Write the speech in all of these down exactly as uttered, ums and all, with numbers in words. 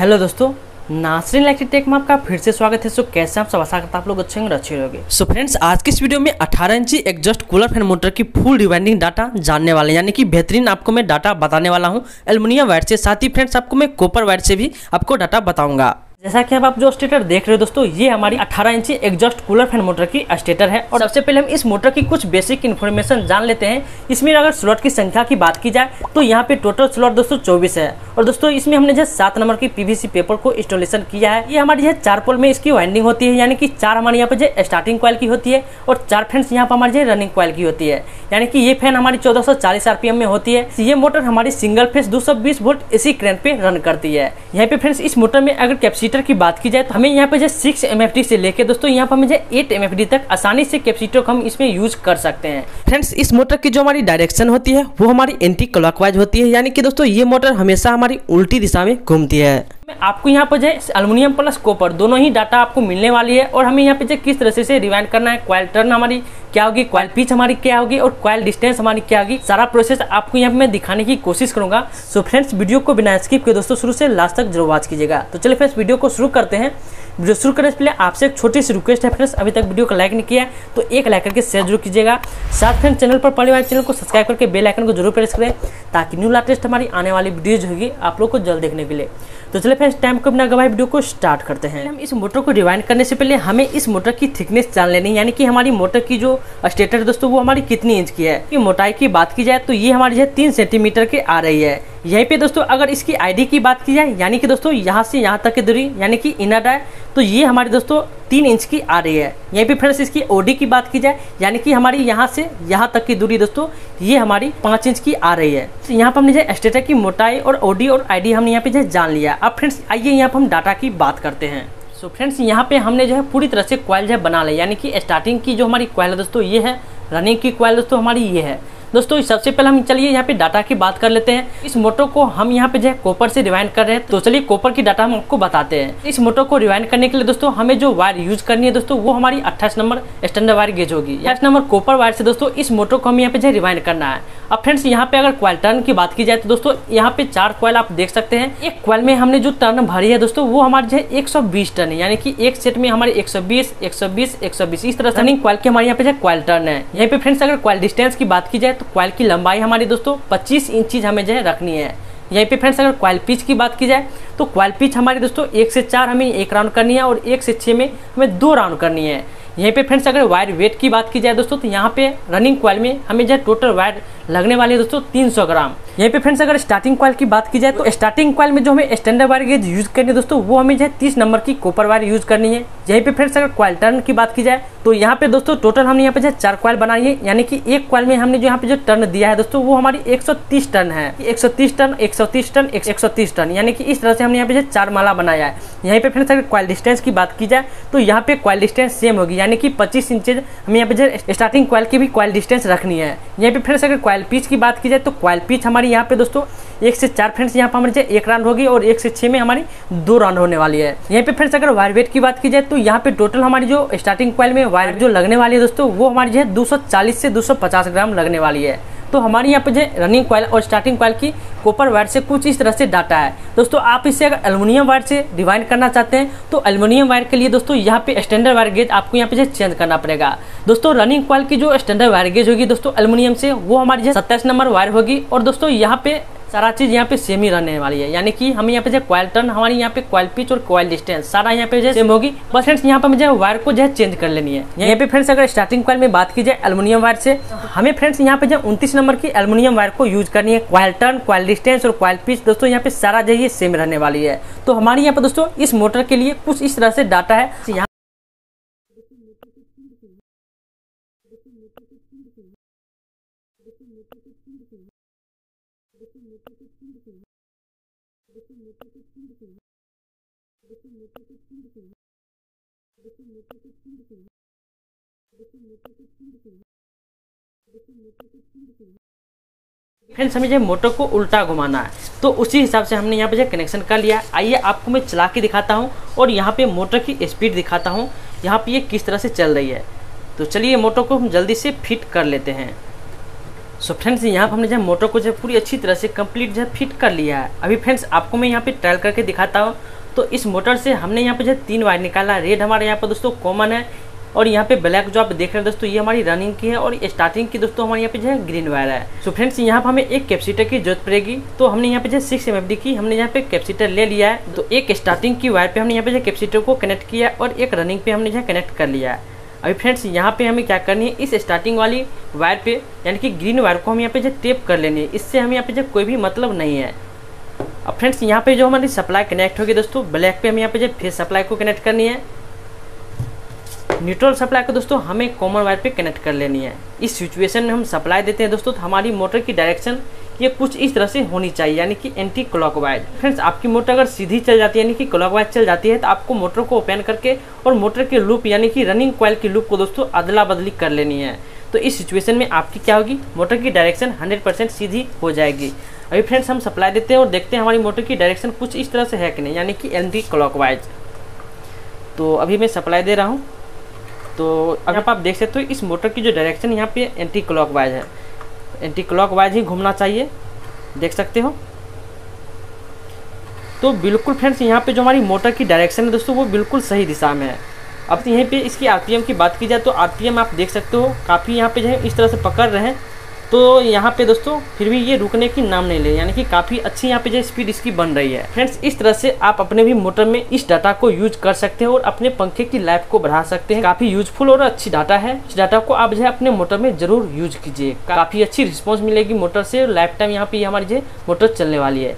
Hello दोस्तों, नासरिन electric take में आपका फिर से स्वागत है। सो कैसे आप सब, आशा करता आप लोग अच्छे होंगे, अच्छे रहोगे। सो फ्रेंड्स, आज के इस वीडियो में अठारह इंची एग्जॉस्ट कूलर फैन मोटर की फुल रिवाइंडिंग डाटा जानने वाले हैं, यानी कि बेहतरीन आपको मैं डाटा बताने वाला हूं एल्युमिनियम वायर से। साथ ही फ्रेंड्स, आपको मैं कॉपर वायर से भी आपको डाटा बताऊंगा। जैसा कि अब आप जो स्टेटर देख रहे हो दोस्तों, ये हमारी अठारह इंची एग्जॉस्ट कूलर फैन मोटर की स्टेटर है। और सबसे पहले हम इस मोटर की कुछ बेसिक इन्फॉर्मेशन जान लेते हैं। इसमें अगर स्लॉट की संख्या की बात की जाए तो यहाँ पे टोटल स्लॉट दोस्तों चौबीस है। और दोस्तों इसमें हमने जो सात नंबर की पीवीसी पेपर को इंस्टॉलेशन किया है। ये हमारी जो चार पोल में इसकी वाइंडिंग होती है, यानी कि चार हमारे यहाँ पर स्टार्टिंग कॉइल की होती है और चार फ्रेंड्स यहाँ पर हमारी रनिंग कॉइल की होती है, यानी कि ये फैन हमारी चौदह सौ चालीस आरपीएम में होती है। ये मोटर हमारी सिंगल फेस दो सौ बीस वोल्ट एसी करंट पे रन करती है। यहाँ पे फ्रेंड्स इस मोटर में अगर कैपेसिटी की बात की जाए तो हमें यहाँ पे जो सिक्स एमएफडी से लेके दोस्तों यहाँ पर हमें जो एट एमएफडी तक आसानी से कैपेसिटर को हम इसमें यूज कर सकते हैं। फ्रेंड्स, इस मोटर की जो हमारी डायरेक्शन होती है वो हमारी एंटी क्लॉकवाइज होती है, यानी कि दोस्तों ये मोटर हमेशा हमारी उल्टी दिशा में घूमती है। आपको यहाँ पर जो एल्युमिनियम प्लस कॉपर दोनों ही डाटा आपको मिलने वाली है। और हमें यहाँ पे जो किस तरह से रिवाइंड करना है, कॉइल टर्न हमारी क्या होगी, कॉइल पिच हमारी क्या होगी और कॉइल डिस्टेंस हमारी क्या होगी, सारा प्रोसेस आपको यहाँ पे मैं दिखाने की कोशिश करूंगा। सो फ्रेंड्स, वीडियो को बिना स्किप के दोस्तों शुरू से लास्ट तक जरूर वॉच कीजिएगा। तो चलिए फ्रेंड्स, वीडियो को शुरू करते हैं। वीडियो शुरू करने से पहले आपसे एक छोटी सी रिक्वेस्ट है फ्रेंड्स, अभी तक वीडियो को लाइक नहीं किया तो एक लाइक करके शेयर जरूर कीजिएगा। साथ फ्रेंड्स, चैनल पर पहली बार चैनल को सब्सक्राइब करके बेल आइकन को जरूर प्रेस करें ताकि न्यू लेटेस्ट हमारी आने वाली वीडियोज होगी आप लोग को जल्द देखने के लिए। तो चलिए फ्रेंड्स, टाइम को बिना गवाए वीडियो को स्टार्ट करते हैं। हम इस मोटर को रिवाइंड करने से पहले हमें इस मोटर की थिकनेस जान लेनी है, यानी कि हमारी मोटर की जो स्टेटर है दोस्तों वो हमारी कितनी इंच की है। कि मोटाई की बात की जाए तो ये हमारी जो तीन सेंटीमीटर के आ रही है। यहीं पे दोस्तों अगर इसकी आईडी की बात की जाए, यानी कि दोस्तों यहाँ से यहाँ तक की दूरी यानी कि इनर है, तो ये हमारी दोस्तों तीन इंच की आ रही है। यहीं पे फ्रेंड्स इसकी ओडी की बात की जाए, यानी कि हमारी यहाँ से यहाँ तक की दूरी दोस्तों ये हमारी पाँच इंच की आ रही है। तो यहाँ पर हमने स्टेटर की मोटाई और ओडी और आईडी हमने यहाँ पे जान लिया। अब फ्रेंड्स आइए यहाँ पर हम डाटा की बात करते हैं। सो फ्रेंड्स, यहाँ पे हमने जो है पूरी तरह से कॉइल जो है बना ली, यानी कि स्टार्टिंग की जो हमारी कॉइल है दोस्तों ये है, रनिंग की कॉइल दोस्तों हमारी ये है। दोस्तों सबसे पहले हम चलिए यहाँ पे डाटा की बात कर लेते हैं। इस मोटर को हम यहाँ पे जो है कॉपर से रिवाइंड कर रहे हैं, तो चलिए कॉपर की डाटा हम आपको बताते हैं। इस मोटर को रिवाइंड करने के लिए दोस्तों हमें जो वायर यूज करनी है दोस्तों वो हमारी अट्ठाईस नंबर स्टैंडर्ड वायर गेज होगी। अट्ठाईस नंबर कॉपर वायर से दोस्तों इस मोटर को हम यहाँ पे जो है रिवाइंड करना है। अब फ्रेंड्स यहाँ पे अगर कॉइल टर्न की बात की जाए तो दोस्तों यहाँ पे चार कॉइल आप देख सकते हैं। एक कॉइल में हमने जो टर्न भरी है दोस्तों वो हमारे जो है एक सौ बीस टर्न है, यानी कि एक सेट में हमारे एक सौ बीस एक सौ बीस एक सौ बीस इस तरह से रनिंग कॉइल की हमारे यहाँ पे जो कॉइल टर्न है। यहाँ पे फ्रेंड्स अगर कॉइल डिस्टेंस की बात की जाए तो कॉइल की लंबाई हमारी दोस्तों पच्चीस इंचीज हमें जो है रखनी है। यहीं पे फ्रेंड्स अगर कॉइल पिच की बात की जाए तो कॉइल पिच हमारी दोस्तों एक से चार हमें एक राउंड करनी है और एक से छः में हमें दो राउंड करनी है। यहीं पे फ्रेंड्स अगर वायर वेट की बात की जाए दोस्तों तो यहाँ पे रनिंग कॉइल में हमें जो है टोटल वायर लगने वाली है दोस्तों तीन सौ ग्राम। यहीं पे फ्रेंड्स अगर स्टार्टिंग कॉइल की बात की जाए तो स्टार्टिंग कॉइल में जो हमें स्टैंडर्ड वायर गेज यूज करनी है दोस्तों वो हमें जो है तीस नंबर की कॉपर वायर यूज करनी है। यहीं पे फ्रेंड्स अगर कॉइल टर्न की बात की जाए तो यहाँ पे दोस्तों टोटल हमने यहाँ पे जो चार कॉइल बनाई है, यानी कि एक कॉइल में हमने जो यहाँ पे जो टर्न दिया है दोस्तों वो हमारी एक सौ तीस टर्न है। एक सौ तीस टर्न एक सौ तीस टर्न एक सौ तीस टर्न यानी कि इस तरह से हमने यहाँ पे चार माला बनाया है। यहीं पे फ्रेंड्स अगर कॉइल डिस्टेंस की बात की जाए तो यहाँ पे कॉइल डिस्टेंस सेम होगी, यानी कि पच्चीस इंचेज हमें यहाँ पे स्टार्टिंग कॉइल की भी कॉइल डिस्टेंस रखनी है। यहाँ पे फ्रेंड्स अगर कॉइल पिच की बात की जाए तो कॉइल पिच हमारी यहाँ पे दोस्तों एक से चार फ्रेंड्स यहाँ पर हमारे एक राउंड होगी और एक से छः में हमारी दो राउंड होने वाली है। यहाँ पे फ्रेंड्स अगर वायर वेट की बात की जाए तो यहाँ पे टोटल हमारी जो स्टार्टिंग कॉइल में वायर जो लगने वाली है दोस्तों वो हमारी जो है दो सौ चालीस से दो सौ पचास ग्राम लगने वाली है। तो हमारे यहाँ पे जो रनिंग कॉइल और स्टार्टिंग कॉइल की कॉपर वायर से कुछ इस तरह से डाटा है दोस्तों। आप इसे अगर एल्युमिनियम वायर से रिवाइंड करना चाहते हैं तो एल्युमिनियम वायर के लिए दोस्तों यहाँ पे स्टैंडर्ड वायर गेज आपको यहाँ पे जो चेंज करना पड़ेगा। दोस्तों रनिंग कॉइल की जो स्टैंडर्ड वायर गेज होगी दोस्तों एल्युमिनियम से वो हमारी जो सत्ताईस नंबर वायर होगी। और दोस्तों यहाँ पे सारा चीज़ यहाँ पे सेम ही रहने वाली है, यानी कि हमें यहाँ पे जो कॉइल टर्न हमारी यहाँ पे कॉइल पिच और कॉइल डिस्टेंस सारा यहाँ पे जो सेम होगी। बस फ्रेंड्स यहाँ पे मुझे वायर को जो है चेंज कर लेनी है। यहाँ पे फ्रेंड्स अगर स्टार्टिंग कॉइल में बात की जाए एल्युमिनियम वायर से हमें फ्रेंड्स यहाँ पे जो उनतीस नंबर की एल्युमिनियम वायर को यूज करनी है। कॉइल टर्न कॉइल डिस्टेंस और कॉइल पिच दोस्तों यहाँ पे सारा जो ये सेम रहने वाली है। तो हमारे यहाँ पे दोस्तों इस मोटर के लिए कुछ इस तरह से डाटा है। फ्रेंड्स हमें जो मोटर को उल्टा घुमाना है तो उसी हिसाब से हमने यहाँ पे जो कनेक्शन कर लिया। आइए आपको मैं चला के दिखाता हूँ और यहाँ पे मोटर की स्पीड दिखाता हूँ, यहाँ पे ये किस तरह से चल रही है। तो चलिए मोटर को हम जल्दी से फिट कर लेते हैं। सो फ्रेंड्स यहाँ पर हमने जो मोटर को जो पूरी अच्छी तरह से कंप्लीट जो फिट कर लिया है। अभी फ्रेंड्स आपको मैं यहाँ पे ट्रायल करके दिखाता हूँ। तो इस मोटर से हमने यहाँ पे जो तीन वायर निकाला, रेड हमारे यहाँ पर दोस्तों कॉमन है और यहाँ पे ब्लैक जो आप देख रहे हैं दोस्तों ये हमारी रनिंग की है और स्टार्टिंग की दोस्तों हमारे यहाँ पे जो है ग्रीन वायर है। सो फ्रेंड्स यहाँ पर हमें एक कैपेसिटर की जरूरत पड़ेगी। तो हमने यहाँ पे जो सिक्स एम एफ डी की हमने यहाँ पे कैपेसिटर ले लिया है। तो एक स्टार्टिंग की वायर पे हमने यहाँ पे जो कैपेसिटर को कनेक्ट किया और एक रनिंग पे हमने जो कनेक्ट कर लिया है। अभी फ्रेंड्स यहाँ पे हमें क्या करनी है, इस स्टार्टिंग वाली वायर पे यानी कि ग्रीन वायर को हम यहाँ पे जो टेप कर लेनी है, इससे हमें यहाँ पे जो कोई भी मतलब नहीं है। अब फ्रेंड्स यहाँ पे जो हमारी सप्लाई कनेक्ट होगी दोस्तों ब्लैक पे हमें यहाँ पे जो फेस सप्लाई को कनेक्ट करनी है, न्यूट्रल सप्लाई को दोस्तों हमें कॉमन वायर पे कनेक्ट कर लेनी है। इस सिचुएशन में हम सप्लाई देते हैं दोस्तों तो हमारी मोटर की डायरेक्शन ये कुछ इस तरह से होनी चाहिए यानी कि एंटी क्लॉकवाइज। फ्रेंड्स आपकी मोटर अगर सीधी चल जाती है यानी कि क्लॉकवाइज चल जाती है तो आपको मोटर को ओपन करके और मोटर के लूप यानी कि रनिंग कॉइल की लूप को दोस्तों अदला बदली कर लेनी है। तो इस सिचुएशन में आपकी क्या होगी, मोटर की डायरेक्शन हंड्रेड परसेंट सीधी हो जाएगी। अभी फ्रेंड्स हम सप्लाई देते हैं और देखते हैं हमारी मोटर की डायरेक्शन कुछ इस तरह से है कि नहीं यानी कि एंटी क्लॉकवाइज। तो अभी मैं सप्लाई दे रहा हूँ। तो अगर आप देख सकते हो इस मोटर की जो डायरेक्शन यहाँ पे एंटी क्लॉकवाइज है, एंटी क्लॉकवाइज ही घूमना चाहिए, देख सकते हो। तो बिल्कुल फ्रेंड्स यहाँ पे जो हमारी मोटर की डायरेक्शन है दोस्तों वो बिल्कुल सही दिशा में है। अब यहीं पे इसकी आरपीएम की बात की जाए तो आरपीएम आप देख सकते हो काफ़ी यहाँ पे जो है इस तरह से पकड़ रहे हैं। तो यहाँ पे दोस्तों फिर भी ये रुकने की नाम नहीं ले, यानी कि काफ़ी अच्छी यहाँ पे जो स्पीड इसकी बन रही है। फ्रेंड्स इस तरह से आप अपने भी मोटर में इस डाटा को यूज कर सकते हैं और अपने पंखे की लाइफ को बढ़ा सकते हैं। काफ़ी यूजफुल और अच्छी डाटा है। इस डाटा को आप जो है अपने मोटर में जरूर यूज कीजिए, काफ़ी अच्छी रिस्पॉन्स मिलेगी मोटर से। लाइफ टाइम यहाँ पर हमारी जो मोटर चलने वाली है।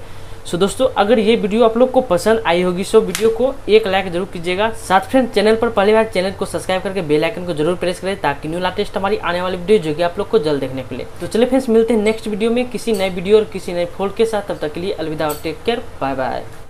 सो दोस्तों अगर ये वीडियो आप लोग को पसंद आई होगी सो वीडियो को एक लाइक जरूर कीजिएगा। साथ फ्रेंड्स चैनल पर पहली बार चैनल को सब्सक्राइब करके बेल आइकन को जरूर प्रेस करें ताकि न्यू लेटेस्ट हमारी आने वाली वीडियो जो कि आप लोग को जल्द देखने के लिए। तो चलिए फ्रेंड्स मिलते हैं नेक्स्ट वीडियो में किसी नए वीडियो और किसी नए फोल्ड के साथ। तब तक के लिए अलविदा और टेक केयर, बाय बाय।